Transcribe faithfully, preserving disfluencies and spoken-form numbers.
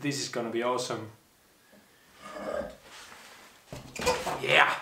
This is gonna be awesome. Yeah!